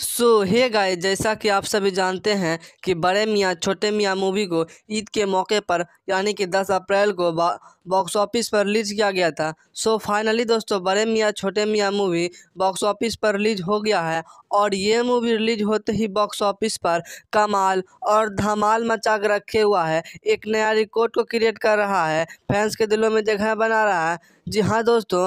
सो hey guys, जैसा कि आप सभी जानते हैं कि बड़े मियाँ छोटे मियाँ मूवी को ईद के मौके पर यानी कि 10 अप्रैल को बॉक्स ऑफिस पर रिलीज किया गया था। सो फाइनली दोस्तों, बड़े Miyan Chhote Miyan movie box office पर रिलीज हो गया है और ये मूवी रिलीज होते ही बॉक्स ऑफिस पर कमाल और धमाल मचा कर रखे हुआ है। एक नया रिकॉर्ड को क्रिएट कर रहा है, फैंस के दिलों में जगह बना रहा है। जी हाँ दोस्तों,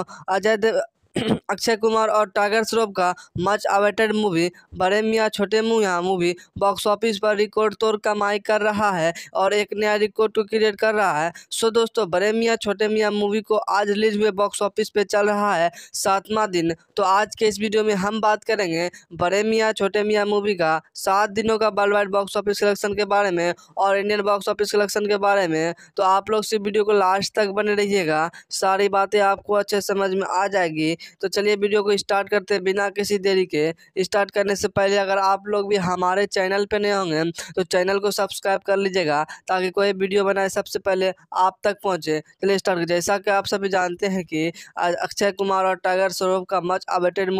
अक्षय कुमार और टाइगर श्रॉफ का मच अवेटेड मूवी बड़े Miyan Chhote Miyan movie box office पर रिकॉर्ड तोड़ कमाई कर रहा है और एक नया रिकॉर्ड को क्रिएट कर रहा है। सो दोस्तों, बड़े मियाँ छोटे मियाँ मूवी को आज रिलीज हुए बॉक्स ऑफिस पे चल रहा है 7वां दिन। तो आज के इस वीडियो में हम बात करेंगे बड़े मियाँ छोटे मियाँ मूवी का 7 दिनों का world wide box office collection के बारे में और इंडियन बॉक्स ऑफिस कलेक्शन के बारे में। तो आप लोग इस वीडियो को लास्ट तक बने रहिएगा, सारी बातें आपको अच्छे समझ में आ जाएगी। तो चलिए वीडियो को स्टार्ट करते हैं बिना किसी देरी के। स्टार्ट करने से पहले अगर आप लोग भी हमारे चैनल पे नए होंगे तो चैनल को सब्सक्राइब कर लीजिएगा ताकि कोई वीडियो बनाए सबसे पहले आप तक पहुंचे। चलिए स्टार्ट करते हैं। जैसा कि आप सभी जानते हैं कि अक्षय कुमार और टाइगर श्रॉफ का मच अवेटेड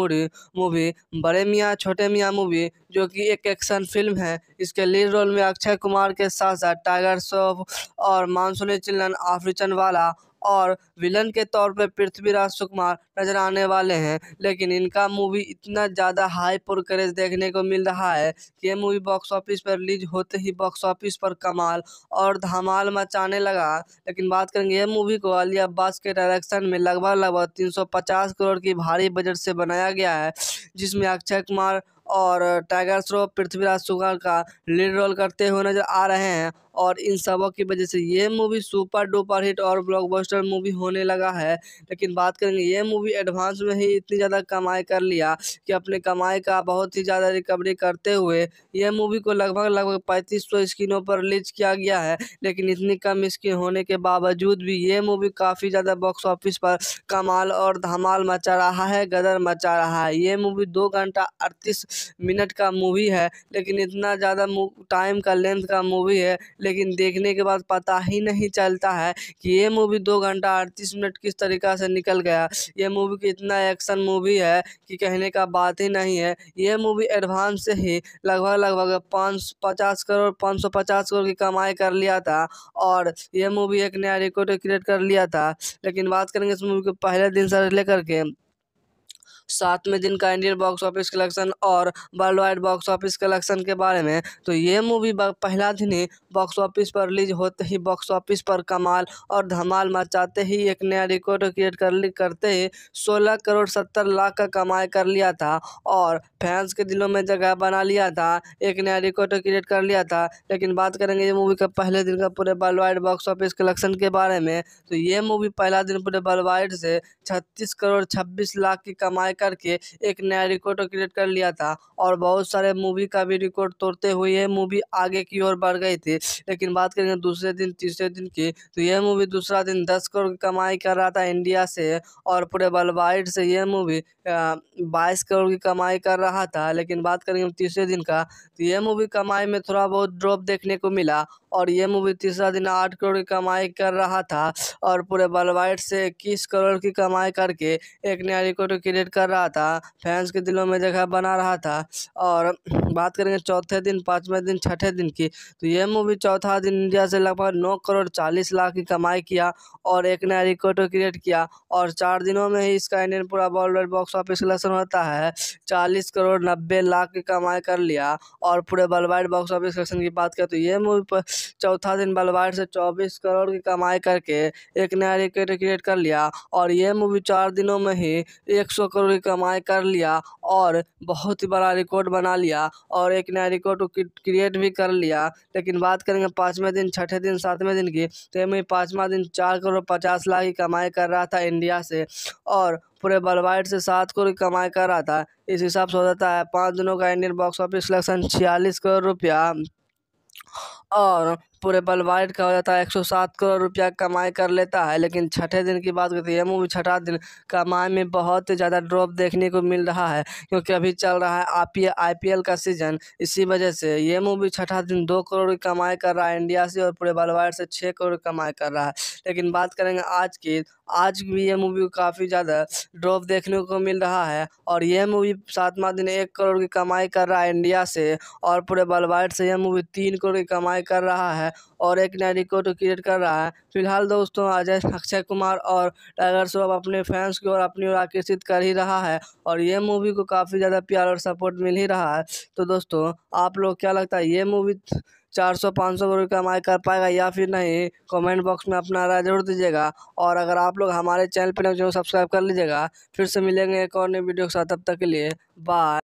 मूवी बड़े मियाँ छोटे मियाँ मूवी, जो कि एक एक्शन फिल्म है, इसके लीड रोल में अक्षय कुमार के साथ साथ टाइगर श्रॉफ और मानसूनी चिल्लन आफ्रिचन वाला और विलन के तौर पर पृथ्वीराज सुकुमार नजर आने वाले हैं। लेकिन इनका मूवी इतना ज़्यादा हाइप और क्रेज देखने को मिल रहा है कि ये मूवी बॉक्स ऑफिस पर रिलीज होते ही बॉक्स ऑफिस पर कमाल और धमाल मचाने लगा। लेकिन बात करेंगे, ये मूवी को अली अब्बास के डायरेक्शन में लगभग 350 करोड़ की भारी बजट से बनाया गया है, जिसमें अक्षय कुमार और टाइगर श्रॉफ पृथ्वीराज सुकुमार का लीड रोल करते हुए नजर आ रहे हैं और इन सबों की वजह से ये मूवी सुपर डुपर हिट और ब्लॉकबस्टर मूवी होने लगा है। लेकिन बात करेंगे, ये मूवी एडवांस में ही इतनी ज़्यादा कमाई कर लिया कि अपने कमाई का बहुत ही ज़्यादा रिकवरी करते हुए यह मूवी को लगभग 3500 स्क्रीनों पर रिलीज किया गया है। लेकिन इतनी कम स्क्रीन होने के बावजूद भी ये मूवी काफ़ी ज़्यादा बॉक्स ऑफिस पर कमाल और धमाल मचा रहा है, गदर मचा रहा है। ये मूवी 2 घंटा 38 मिनट का मूवी है, लेकिन इतना ज़्यादा टाइम का लेंथ का मूवी है, लेकिन देखने के बाद पता ही नहीं चलता है कि ये मूवी 2 घंटा 38 मिनट किस तरीक़ा से निकल गया। ये मूवी की इतना एक्शन मूवी है कि कहने का बात ही नहीं है। ये मूवी एडवांस से ही लगभग 550 करोड़ की कमाई कर लिया था और ये मूवी एक नया रिकॉर्ड क्रिएट कर लिया था। लेकिन बात करेंगे इस मूवी के पहले दिन से लेकर के 7वें दिन का इंडियन बॉक्स ऑफिस कलेक्शन और world wide box office collection के बारे में। तो ये मूवी पहला दिन ही बॉक्स ऑफिस पर रिलीज होते ही बॉक्स ऑफिस पर कमाल और धमाल मचाते ही एक नया रिकॉर्ड क्रिएट करते ही 16 करोड़ 70 लाख का कमाई कर लिया था और फैंस के दिलों में जगह बना लिया था, एक नया रिकॉर्ड क्रिएट कर लिया था। लेकिन बात करेंगे ये मूवी का पहले दिन का पूरे world wide box office collection के बारे में। तो ये मूवी पहला दिन पूरे वर्ल्ड वाइड से 36 करोड़ 26 लाख की कमाई करके एक नया रिकॉर्ड क्रिएट कर लिया था और बहुत सारे मूवी का भी रिकॉर्ड तोड़ते हुए यह मूवी आगे की ओर बढ़ गई थी। लेकिन बात करेंगे दूसरे दिन तीसरे दिन की, तो यह मूवी दूसरा दिन 10 करोड़ की कमाई कर रहा था इंडिया से और पूरे वर्ल्ड वाइड से यह मूवी 22 करोड़ की कमाई कर रहा था। लेकिन बात करेंगे तीसरे दिन का, तो यह मूवी कमाई में थोड़ा बहुत ड्रॉप देखने को मिला और यह मूवी तीसरा दिन 8 करोड़ की कमाई कर रहा था और पूरे वर्ल्ड वाइड से 21 करोड़ की कमाई करके एक नया रिकॉर्ड क्रिएट कर रहा था, फैंस के दिलों में जगह बना रहा था। और बात करेंगे चौथे दिन पाँचवें दिन छठे दिन की, तो यह मूवी चौथा दिन इंडिया से लगभग 9 करोड़ 40 लाख की कमाई किया और एक नया रिकॉर्ड क्रिएट किया और 4 दिनों में ही इसका इंडियन पूरा world wide box office collection होता है 40 करोड़ 90 लाख की कमाई कर लिया और पूरे world wide box office collection की बात करें तो यह मूवी चौथा दिन बलवाड़ से 24 करोड़ की कमाई करके एक नया रिकॉर्ड क्रिएट कर लिया और यह मूवी 4 दिनों में ही 100 करोड़ की कमाई कर लिया और बहुत ही बड़ा रिकॉर्ड बना लिया और एक नया रिकॉर्ड क्रिएट भी कर लिया। लेकिन बात करेंगे पाँचवें दिन छठे दिन सातवें दिन की, तो यह पाँचवा दिन 4 करोड़ 50 लाख की कमाई कर रहा था इंडिया से और पूरे वर्ल्ड वाइड से 7 करोड़ की कमाई कर रहा था। इस हिसाब से हो जाता है 5 दिनों का Indian box office collection 46 crore रुपया और पूरे परिवार का हो जाता है 107 करोड़ रुपया कमाई कर लेता है। लेकिन छठे दिन की बात करते हैं, मूवी छठा दिन कमाई में बहुत ज़्यादा ड्रॉप देखने को मिल रहा है, क्योंकि अभी चल रहा है IPL का सीजन। इसी वजह से ये मूवी छठा दिन 2 करोड़ की कमाई कर रहा है इंडिया से, और पूरे बलवाड़ से 6 करोड़ कमाई कर रहा है। लेकिन बात करेंगे आज की, आज भी ये मूवी को काफ़ी ज़्यादा ड्रॉप देखने को मिल रहा है, और यह मूवी सातवां दिन 1 करोड़ की कमाई कर रहा है इंडिया से, और पूरे बलवाड़ से यह मूवी 3 करोड़ की कमाई कर रहा है और एक नया रिकॉर्ड क्रिएट कर रहा है। फिलहाल दोस्तों अक्षय कुमार और टाइगर श्रॉफ अपने फैंस की ओर अपनी ओर आकर्षित कर ही रहा है, और ये मूवी को काफ़ी ज़्यादा प्यार और सपोर्ट मिल ही रहा है। तो दोस्तों आप लोग क्या लगता है, ये मूवी 400-500 करोड़ कमाई कर पाएगा या फिर नहीं? कमेंट बॉक्स में अपना राय जरूर दीजिएगा, और अगर आप लोग हमारे चैनल पर जरूर सब्सक्राइब कर लीजिएगा। फिर से मिलेंगे एक और नई वीडियो के साथ, तब तक के लिए बाय।